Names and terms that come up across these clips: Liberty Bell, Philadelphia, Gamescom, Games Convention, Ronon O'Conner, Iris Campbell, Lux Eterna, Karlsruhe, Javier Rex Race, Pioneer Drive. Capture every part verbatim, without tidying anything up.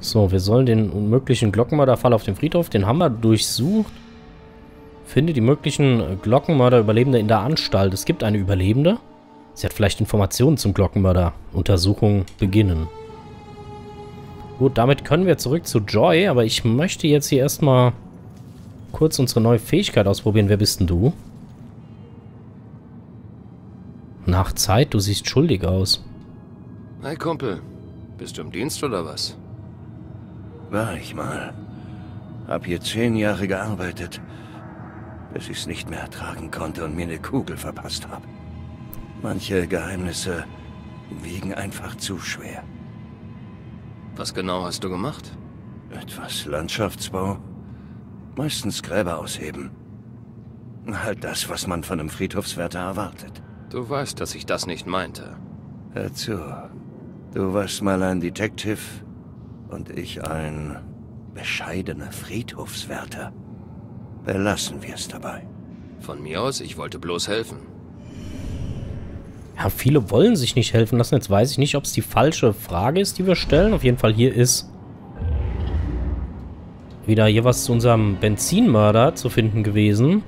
So, wir sollen den möglichen Glockenmörderfall auf dem Friedhof, den haben wir durchsucht. Finde die möglichen Glockenmörder-Überlebende in der Anstalt. Es gibt eine Überlebende. Sie hat vielleicht Informationen zum Glockenmörder. Untersuchung beginnen. Gut, damit können wir zurück zu Joy, aber ich möchte jetzt hier erstmal kurz unsere neue Fähigkeit ausprobieren. Wer bist denn du? Nach Zeit, du siehst schuldig aus. Hey Kumpel, bist du im Dienst oder was? War ich mal. Hab hier zehn Jahre gearbeitet, bis ich es nicht mehr ertragen konnte und mir eine Kugel verpasst habe. Manche Geheimnisse wiegen einfach zu schwer. Was genau hast du gemacht? Etwas Landschaftsbau. Meistens Gräber ausheben. Halt das, was man von einem Friedhofswärter erwartet. Du weißt, dass ich das nicht meinte. Hör zu. Du warst mal ein Detective und ich ein bescheidener Friedhofswärter. Belassen wir es dabei. Von mir aus, ich wollte bloß helfen. Ja, viele wollen sich nicht helfen lassen. Jetzt weiß ich nicht, ob es die falsche Frage ist, die wir stellen. Auf jeden Fall hier ist wieder hier was zu unserem Benzinmörder zu finden gewesen.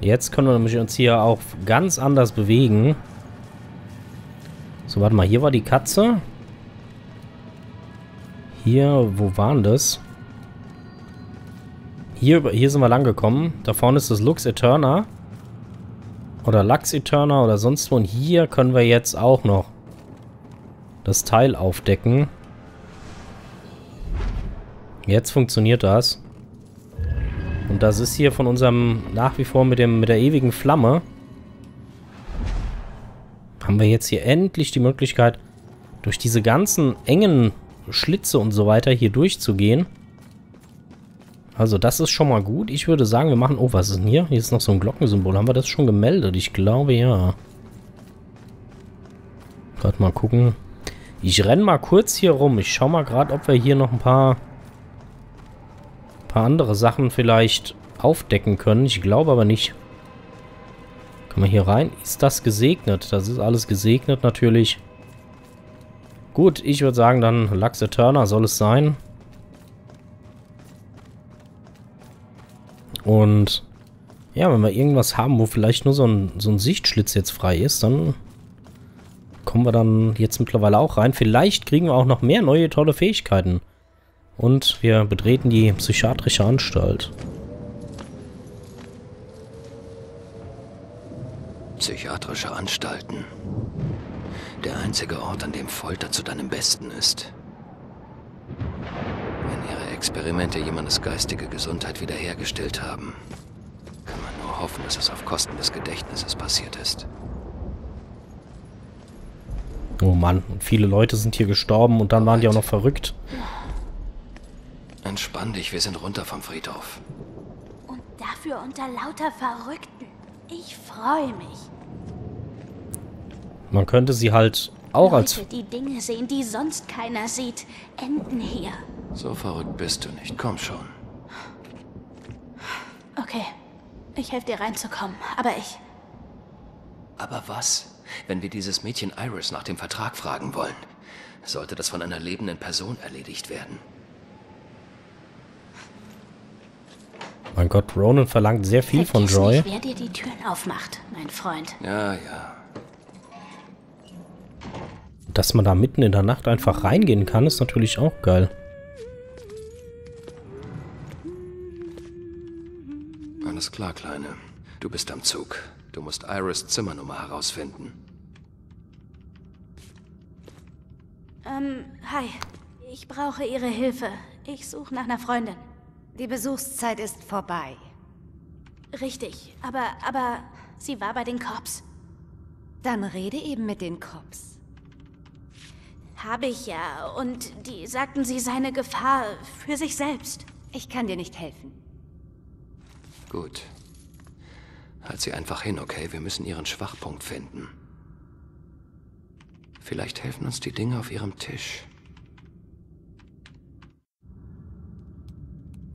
Jetzt können wir nämlich uns hier auch ganz anders bewegen. So, warte mal. Hier war die Katze. Hier, wo waren das? Hier, hier sind wir lang gekommen. Da vorne ist das Lux Eterna. Oder Lux Eterna oder sonst wo. Und hier können wir jetzt auch noch das Teil aufdecken. Jetzt funktioniert das. Und das ist hier von unserem, nach wie vor mit dem, mit der ewigen Flamme. Haben wir jetzt hier endlich die Möglichkeit, durch diese ganzen engen Schlitze und so weiter hier durchzugehen. Also das ist schon mal gut. Ich würde sagen, wir machen... Oh, was ist denn hier? Hier ist noch so ein Glockensymbol. Haben wir das schon gemeldet? Ich glaube, ja. Gerade mal gucken. Ich renne mal kurz hier rum. Ich schaue mal gerade, ob wir hier noch ein paar... paar andere Sachen vielleicht aufdecken können. Ich glaube aber nicht. Können wir hier rein? Ist das gesegnet? Das ist alles gesegnet natürlich. Gut, ich würde sagen, dann Lux Eterna soll es sein. Und ja, wenn wir irgendwas haben, wo vielleicht nur so ein, so ein Sichtschlitz jetzt frei ist, dann kommen wir dann jetzt mittlerweile auch rein. Vielleicht kriegen wir auch noch mehr neue tolle Fähigkeiten. Und wir betreten die psychiatrische Anstalt. Psychiatrische Anstalten. Der einzige Ort, an dem Folter zu deinem Besten ist. Wenn ihre Experimente jemandes geistige Gesundheit wiederhergestellt haben, kann man nur hoffen, dass es auf Kosten des Gedächtnisses passiert ist. Oh Mann, und viele Leute sind hier gestorben und dann waren die auch noch verrückt. Entspann dich, wir sind runter vom Friedhof. Und dafür unter lauter Verrückten. Ich freue mich. Man könnte sie halt auch Leute, als... die Dinge sehen, die sonst keiner sieht, enden hier. So verrückt bist du nicht. Komm schon. Okay. Ich helfe dir reinzukommen, aber ich... Aber was, wenn wir dieses Mädchen Iris nach dem Vertrag fragen wollen? Sollte das von einer lebenden Person erledigt werden? Mein Gott, Ronan verlangt sehr viel von Joy. Vergiss nicht, wer dir die Türen aufmacht, mein Freund. Ja, ja. Dass man da mitten in der Nacht einfach reingehen kann, ist natürlich auch geil. Alles klar, Kleine. Du bist am Zug. Du musst Iris' Zimmernummer herausfinden. Ähm, hi. Ich brauche Ihre Hilfe. Ich suche nach einer Freundin. Die Besuchszeit ist vorbei. Richtig, aber, aber sie war bei den Cops. Dann rede eben mit den Cops. Habe ich ja, und die sagten, sie sei eine Gefahr für sich selbst. Ich kann dir nicht helfen. Gut. Halt sie einfach hin, okay? Wir müssen ihren Schwachpunkt finden. Vielleicht helfen uns die Dinge auf ihrem Tisch.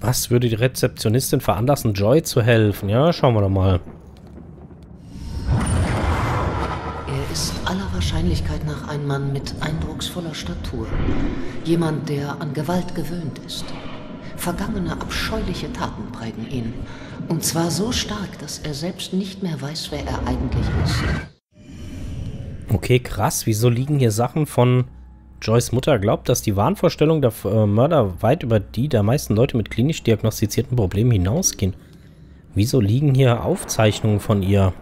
Was würde die Rezeptionistin veranlassen, Joy zu helfen? Ja, schauen wir doch mal. Er ist aller Wahrscheinlichkeit nach ein Mann mit eindrucksvoller Statur. Jemand, der an Gewalt gewöhnt ist. Vergangene abscheuliche Taten prägen ihn. Und zwar so stark, dass er selbst nicht mehr weiß, wer er eigentlich ist. Okay, krass. Wieso liegen hier Sachen von... Joyce Mutter glaubt, dass die Wahnvorstellungen der äh, Mörder weit über die der meisten Leute mit klinisch diagnostizierten Problemen hinausgehen. Wieso liegen hier Aufzeichnungen von ihr?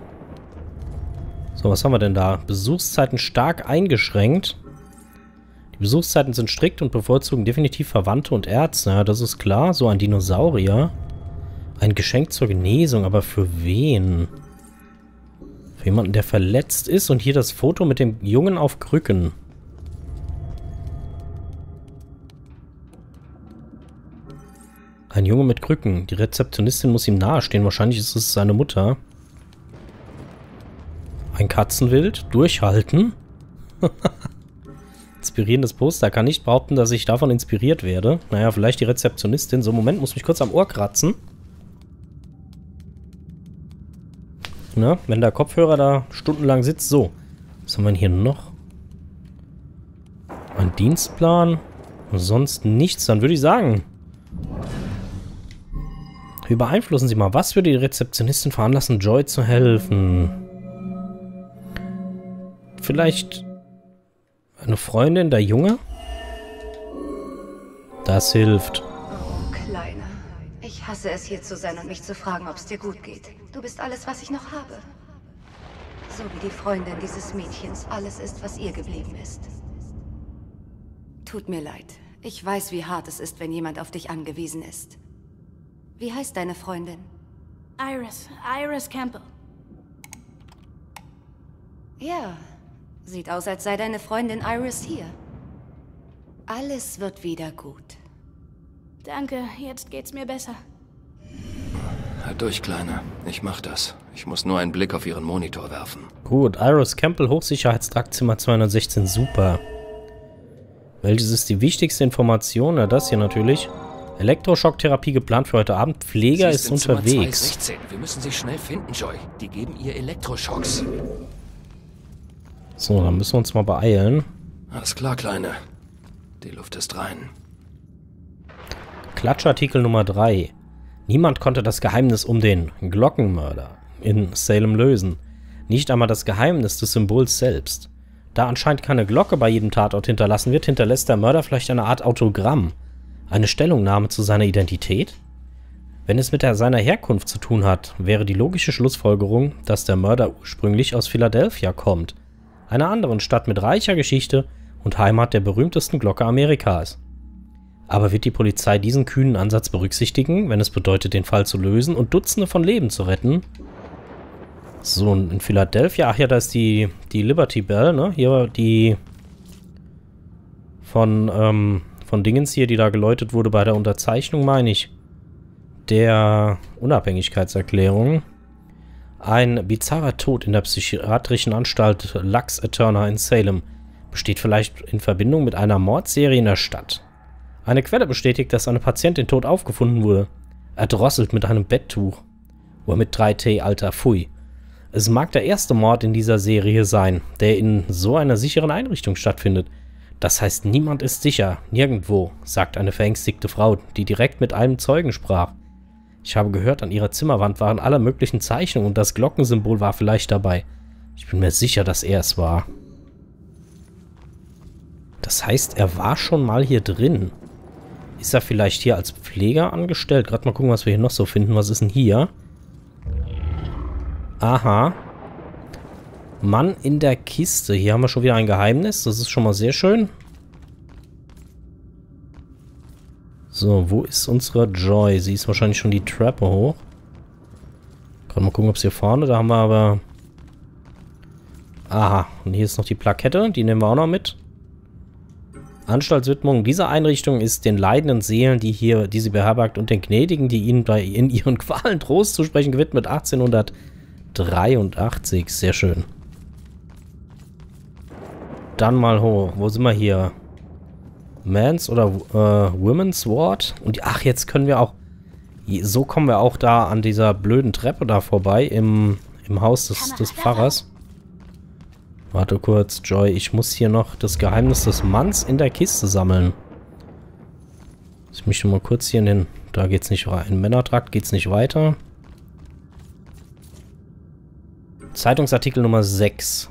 So, was haben wir denn da? Besuchszeiten stark eingeschränkt. Die Besuchszeiten sind strikt und bevorzugen definitiv Verwandte und Ärzte. Ja, das ist klar. So ein Dinosaurier. Ein Geschenk zur Genesung, aber für wen? Für jemanden, der verletzt ist. Und hier das Foto mit dem Jungen auf Krücken. Ein Junge mit Krücken. Die Rezeptionistin muss ihm nahestehen. Wahrscheinlich ist es seine Mutter. Ein Katzenwild. Durchhalten. Inspirierendes Poster. Kann nicht behaupten, dass ich davon inspiriert werde. Naja, vielleicht die Rezeptionistin. So, Moment, muss mich kurz am Ohr kratzen. Na, wenn der Kopfhörer da stundenlang sitzt. So, was haben wir denn hier noch? Ein Dienstplan. Sonst nichts. Dann würde ich sagen... Übereinflussen Sie mal. Was würde die Rezeptionistin veranlassen, Joy zu helfen? Vielleicht eine Freundin, der Junge? Das hilft. Oh, Kleiner. Ich hasse es, hier zu sein und mich zu fragen, ob es dir gut geht. Du bist alles, was ich noch habe. So wie die Freundin dieses Mädchens alles ist, was ihr geblieben ist. Tut mir leid. Ich weiß, wie hart es ist, wenn jemand auf dich angewiesen ist. Wie heißt deine Freundin? Iris. Iris Campbell. Ja. Sieht aus, als sei deine Freundin Iris hier. Alles wird wieder gut. Danke, jetzt geht's mir besser. Halt durch, Kleiner. Ich mach das. Ich muss nur einen Blick auf ihren Monitor werfen. Gut, Iris Campbell, Hochsicherheitstrakt Zimmer zweihundertsechzehn, super. Welches ist die wichtigste Information? Na, das hier natürlich. Elektroschocktherapie geplant für heute Abend. Pfleger ist unterwegs. Wir müssen sie schnell finden, Joy. Die geben ihr Elektroschocks. So, dann müssen wir uns mal beeilen. Alles klar, Kleine. Die Luft ist rein. Klatschartikel Nummer drei. Niemand konnte das Geheimnis um den Glockenmörder in Salem lösen. Nicht einmal das Geheimnis des Symbols selbst. Da anscheinend keine Glocke bei jedem Tatort hinterlassen wird, hinterlässt der Mörder vielleicht eine Art Autogramm. Eine Stellungnahme zu seiner Identität? Wenn es mit der, seiner Herkunft zu tun hat, wäre die logische Schlussfolgerung, dass der Mörder ursprünglich aus Philadelphia kommt, einer anderen Stadt mit reicher Geschichte und Heimat der berühmtesten Glocke Amerikas. Aber wird die Polizei diesen kühnen Ansatz berücksichtigen, wenn es bedeutet, den Fall zu lösen und Dutzende von Leben zu retten? So, in Philadelphia, ach ja, da ist die, die Liberty Bell, ne? Hier die von, ähm... Von Dingens hier, die da geläutet wurde bei der Unterzeichnung, meine ich, der Unabhängigkeitserklärung. Ein bizarrer Tod in der psychiatrischen Anstalt Lux Eterna in Salem besteht vielleicht in Verbindung mit einer Mordserie in der Stadt. Eine Quelle bestätigt, dass eine Patientin tot aufgefunden wurde, erdrosselt mit einem Betttuch. Oder mit drei T, alter Pfui. Es mag der erste Mord in dieser Serie sein, der in so einer sicheren Einrichtung stattfindet. Das heißt, niemand ist sicher, nirgendwo, sagt eine verängstigte Frau, die direkt mit einem Zeugen sprach. Ich habe gehört, an ihrer Zimmerwand waren alle möglichen Zeichnungen und das Glockensymbol war vielleicht dabei. Ich bin mir sicher, dass er es war. Das heißt, er war schon mal hier drin. Ist er vielleicht hier als Pfleger angestellt? Gerade mal gucken, was wir hier noch so finden. Was ist denn hier? Aha. Mann in der Kiste. Hier haben wir schon wieder ein Geheimnis. Das ist schon mal sehr schön. So, wo ist unsere Joy? Sie ist wahrscheinlich schon die Treppe hoch. Können wir mal gucken, ob es hier vorne... Da haben wir aber... Aha. Und hier ist noch die Plakette. Die nehmen wir auch noch mit. Anstaltswidmung. Diese Einrichtung ist den leidenden Seelen, die hier, die sie beherbergt, und den Gnädigen, die ihnen bei in ihren Qualen Trost zu sprechen, gewidmet. achtzehnhundertdreiundachtzig. Sehr schön. Dann mal hoch. Wo sind wir hier? Mans oder äh, Women's Ward? Und ach, jetzt können wir auch... So kommen wir auch da an dieser blöden Treppe da vorbei im, im Haus des, des Pfarrers. Warte kurz, Joy. Ich muss hier noch das Geheimnis des Manns in der Kiste sammeln. Ich mich schon mal kurz hier in den... Da geht's nicht rein. Männertrakt geht's nicht weiter. Zeitungsartikel Nummer sechs.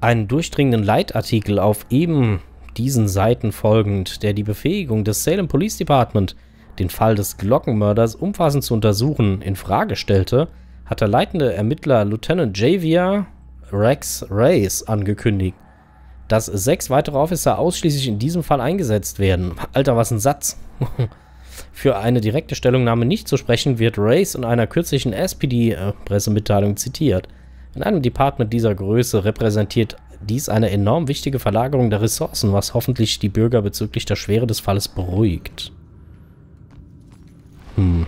Einen durchdringenden Leitartikel auf eben diesen Seiten folgend, der die Befähigung des Salem Police Department, den Fall des Glockenmörders umfassend zu untersuchen, in Frage stellte, hat der leitende Ermittler Lieutenant Javier Rex Race angekündigt, dass sechs weitere Officer ausschließlich in diesem Fall eingesetzt werden. Alter, was ein Satz. Für eine direkte Stellungnahme nicht zu sprechen, wird Race in einer kürzlichen S P D-Pressemitteilung zitiert. In einem Department dieser Größe repräsentiert dies eine enorm wichtige Verlagerung der Ressourcen, was hoffentlich die Bürger bezüglich der Schwere des Falles beruhigt. Hm.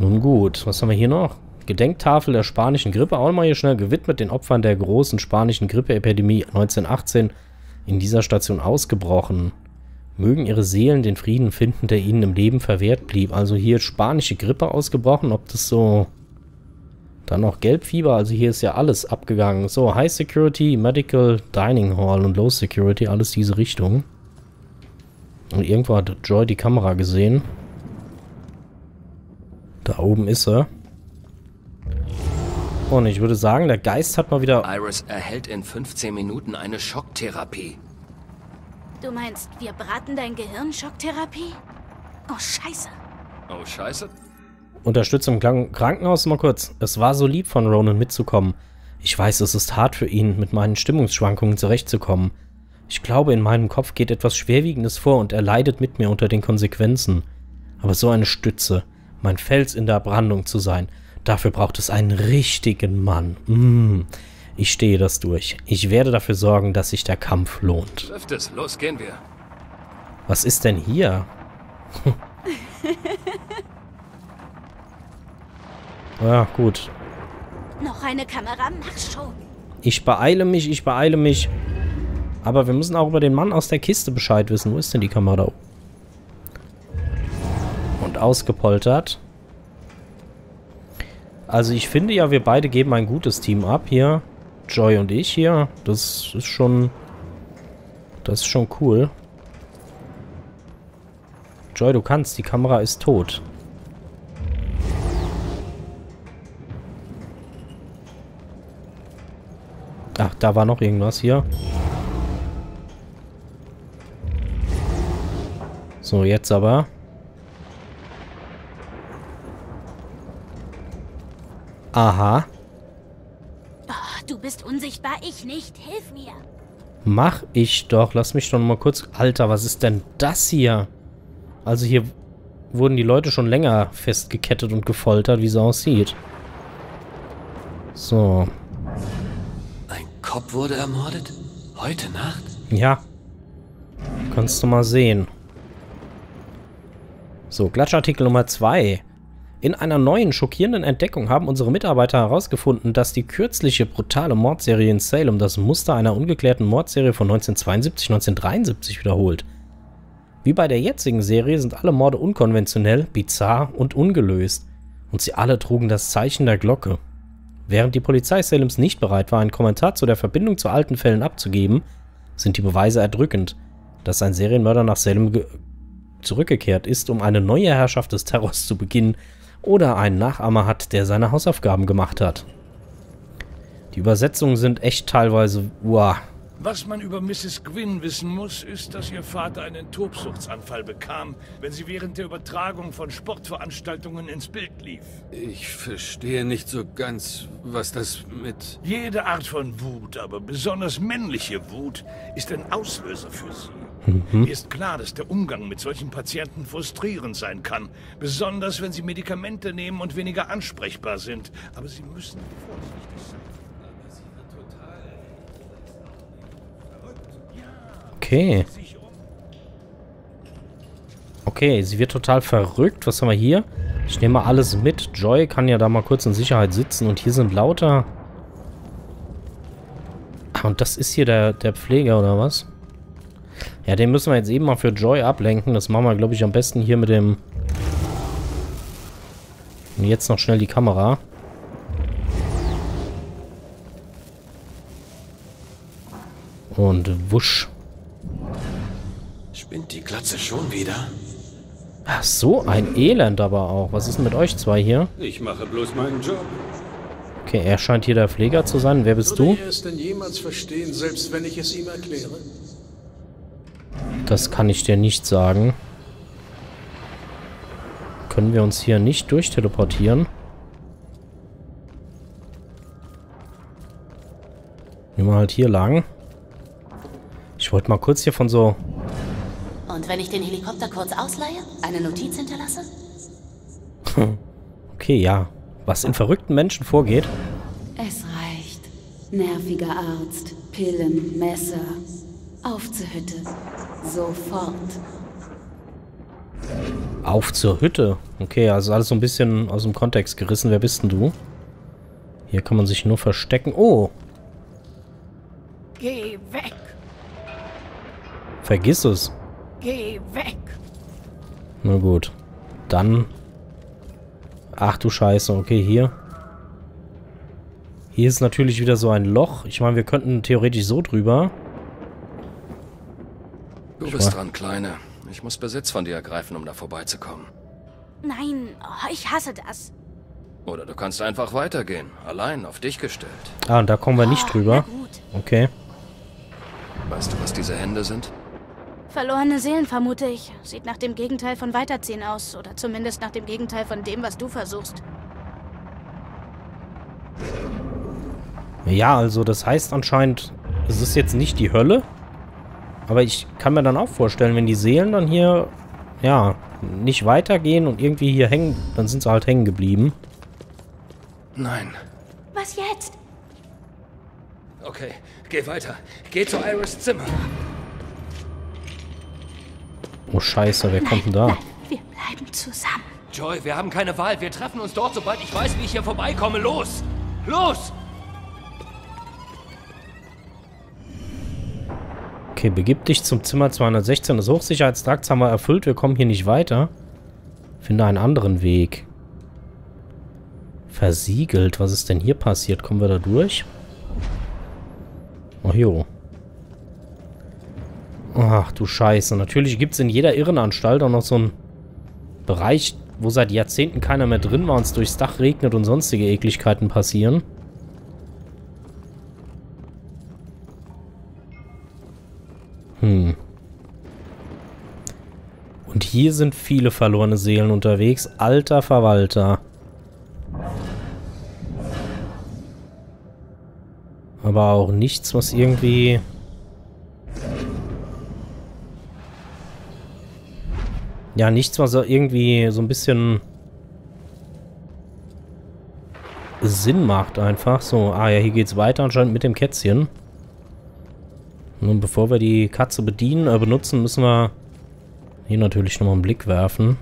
Nun gut, was haben wir hier noch? Gedenktafel der spanischen Grippe, auch mal hier schnell gewidmet den Opfern der großen spanischen Grippeepidemie neunzehnhundertachtzehn in dieser Station ausgebrochen. Mögen ihre Seelen den Frieden finden, der ihnen im Leben verwehrt blieb. Also hier spanische Grippe ausgebrochen, ob das so... Dann noch Gelbfieber, also hier ist ja alles abgegangen. So, High Security, Medical, Dining Hall und Low Security, alles diese Richtung. Und irgendwo hat Joy die Kamera gesehen. Da oben ist er. Und ich würde sagen, der Geist hat mal wieder... Iris erhält in fünfzehn Minuten eine Schocktherapie. Du meinst, wir braten dein Gehirn Schocktherapie? Oh, scheiße. Oh, scheiße? Unterstützung im Krankenhaus, mal kurz. Es war so lieb von Ronan mitzukommen. Ich weiß, es ist hart für ihn, mit meinen Stimmungsschwankungen zurechtzukommen. Ich glaube, in meinem Kopf geht etwas Schwerwiegendes vor und er leidet mit mir unter den Konsequenzen. Aber so eine Stütze, mein Fels in der Brandung zu sein, dafür braucht es einen richtigen Mann. Mm. Ich stehe das durch. Ich werde dafür sorgen, dass sich der Kampf lohnt. Läuft es. Los, gehen wir. Was ist denn hier? Ja, gut. Noch eine Kameramachshow. Ich beeile mich, ich beeile mich. Aber wir müssen auch über den Mann aus der Kiste Bescheid wissen. Wo ist denn die Kamera da oben? Und ausgepoltert. Also ich finde ja, wir beide geben ein gutes Team ab hier. Joy und ich hier. Das ist schon... Das ist schon cool. Joy, du kannst. Die Kamera ist tot. Ach, da war noch irgendwas hier. So, jetzt aber. Aha. Oh, du bist unsichtbar, ich nicht. Hilf mir. Mach ich doch. Lass mich doch mal kurz... Alter, was ist denn das hier? Also hier wurden die Leute schon länger festgekettet und gefoltert, wie es aussieht. So. Kopf wurde ermordet? Heute Nacht? Ja. Kannst du mal sehen. So, Klatschartikel Nummer zwei. In einer neuen, schockierenden Entdeckung haben unsere Mitarbeiter herausgefunden, dass die kürzliche, brutale Mordserie in Salem das Muster einer ungeklärten Mordserie von neunzehnhundertzweiundsiebzig neunzehnhundertdreiundsiebzig wiederholt. Wie bei der jetzigen Serie sind alle Morde unkonventionell, bizarr und ungelöst. Und sie alle trugen das Zeichen der Glocke. Während die Polizei Salems nicht bereit war, einen Kommentar zu der Verbindung zu alten Fällen abzugeben, sind die Beweise erdrückend, dass ein Serienmörder nach Salem zurückgekehrt ist, um eine neue Herrschaft des Terrors zu beginnen oder einen Nachahmer hat, der seine Hausaufgaben gemacht hat. Die Übersetzungen sind echt teilweise... Wow. Was man über Misses Quinn wissen muss, ist, dass ihr Vater einen Tobsuchtsanfall bekam, wenn sie während der Übertragung von Sportveranstaltungen ins Bild lief. Ich verstehe nicht so ganz, was das mit... Jede Art von Wut, aber besonders männliche Wut, ist ein Auslöser für sie. Mhm. Mir ist klar, dass der Umgang mit solchen Patienten frustrierend sein kann, besonders wenn sie Medikamente nehmen und weniger ansprechbar sind. Aber sie müssen vorsichtig sein. Okay. Okay, sie wird total verrückt. Was haben wir hier? Ich nehme mal alles mit. Joy kann ja da mal kurz in Sicherheit sitzen. Und hier sind lauter... Ah, und das ist hier der, der Pfleger, oder was? Ja, den müssen wir jetzt eben mal für Joy ablenken. Das machen wir, glaube ich, am besten hier mit dem... Und jetzt noch schnell die Kamera. Und wusch. Spinnt die Glatze schon wieder? Ach, so ein Elend aber auch. Was ist denn mit euch zwei hier? Ich mache bloß meinen Job. Okay, er scheint hier der Pfleger zu sein. Wer bist du? Würde er es denn jemals verstehen, selbst wenn ich es ihm erkläre? Das kann ich dir nicht sagen. Können wir uns hier nicht durchteleportieren? Nehmen wir halt hier lang. Ich wollte mal kurz hier von so... Und wenn ich den Helikopter kurz ausleihe, eine Notiz hinterlasse? Okay, ja. Was in verrückten Menschen vorgeht. Es reicht. Nerviger Arzt, Pillen, Messer. Auf zur Hütte. Sofort. Auf zur Hütte? Okay, also alles so ein bisschen aus dem Kontext gerissen. Wer bist denn du? Hier kann man sich nur verstecken. Oh! Geh weg! Vergiss es. Geh weg! Na gut. Dann... Ach du Scheiße, okay, hier. Hier ist natürlich wieder so ein Loch. Ich meine, wir könnten theoretisch so drüber. Du bist dran, Kleine. Ich muss Besitz von dir ergreifen, um da vorbeizukommen. Nein, ich hasse das. Oder du kannst einfach weitergehen. Allein, auf dich gestellt. Ah, und da kommen wir nicht oh, drüber. Okay. Weißt du, was diese Hände sind? Verlorene Seelen, vermute ich. Sieht nach dem Gegenteil von Weiterziehen aus. Oder zumindest nach dem Gegenteil von dem, was du versuchst. Ja, also das heißt anscheinend, es ist jetzt nicht die Hölle. Aber ich kann mir dann auch vorstellen, wenn die Seelen dann hier, ja, nicht weitergehen und irgendwie hier hängen, dann sind sie halt hängen geblieben. Nein. Was jetzt? Okay, geh weiter. Geh zu Iris Zimmer. Oh Scheiße, wer nein, kommt denn da? Nein, wir bleiben zusammen. Joy, wir haben keine Wahl. Wir treffen uns dort, sobald ich weiß, wie ich hier vorbeikomme. Los! Los! Okay, begib dich zum Zimmer zweihundertsechzehn. Das Hochsicherheitstrakt haben wir erfüllt. Wir kommen hier nicht weiter. Finde einen anderen Weg. Versiegelt. Was ist denn hier passiert? Kommen wir da durch? Oh jo. Ach du Scheiße. Natürlich gibt es in jeder Irrenanstalt auch noch so einen Bereich, wo seit Jahrzehnten keiner mehr drin war und es durchs Dach regnet und sonstige Ekligkeiten passieren. Hm. Und hier sind viele verlorene Seelen unterwegs. Alter Verwalter. Aber auch nichts, was irgendwie... Ja, nichts, was irgendwie so ein bisschen Sinn macht einfach. So, ah ja, hier geht's weiter anscheinend mit dem Kätzchen. Nun, bevor wir die Katze bedienen, äh, benutzen, müssen wir hier natürlich nochmal einen Blick werfen.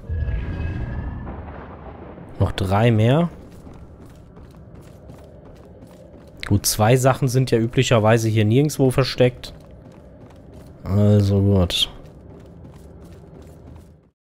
Noch drei mehr. Gut, zwei Sachen sind ja üblicherweise hier nirgendwo versteckt. Also gut.